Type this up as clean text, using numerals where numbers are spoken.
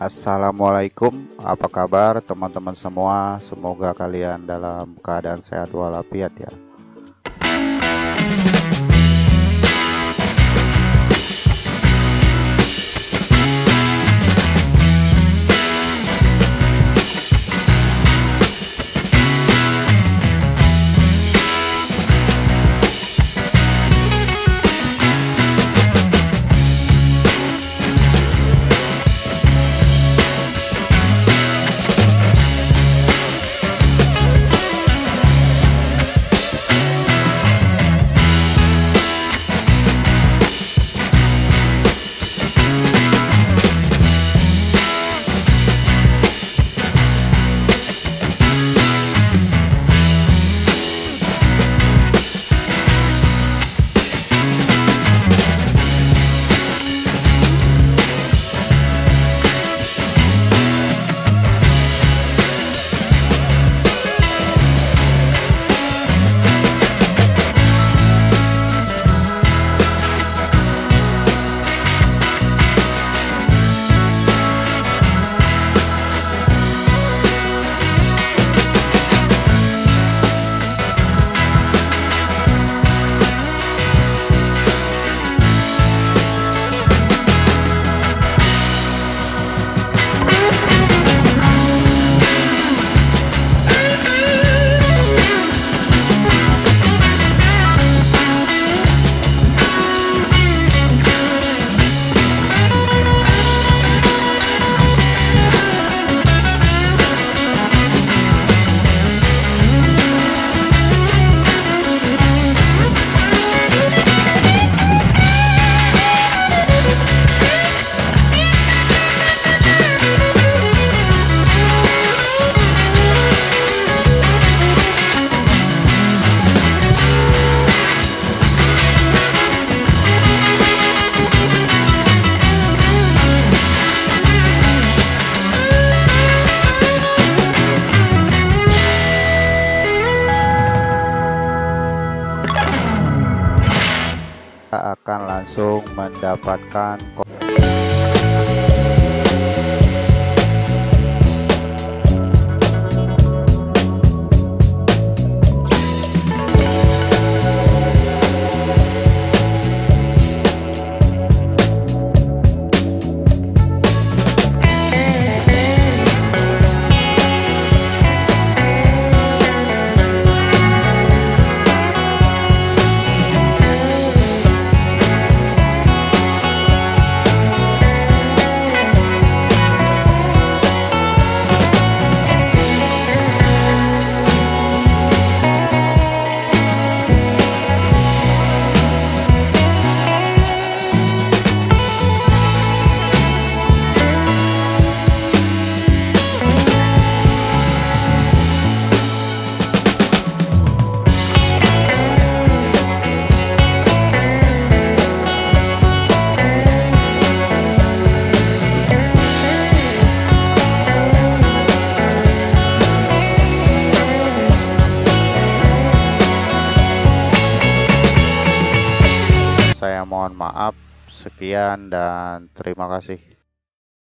Assalamualaikum, apa kabar teman-teman semua? Semoga kalian dalam keadaan sehat walafiat ya. Kita akan langsung mendapatkan saya mohon maaf, sekian dan terima kasih.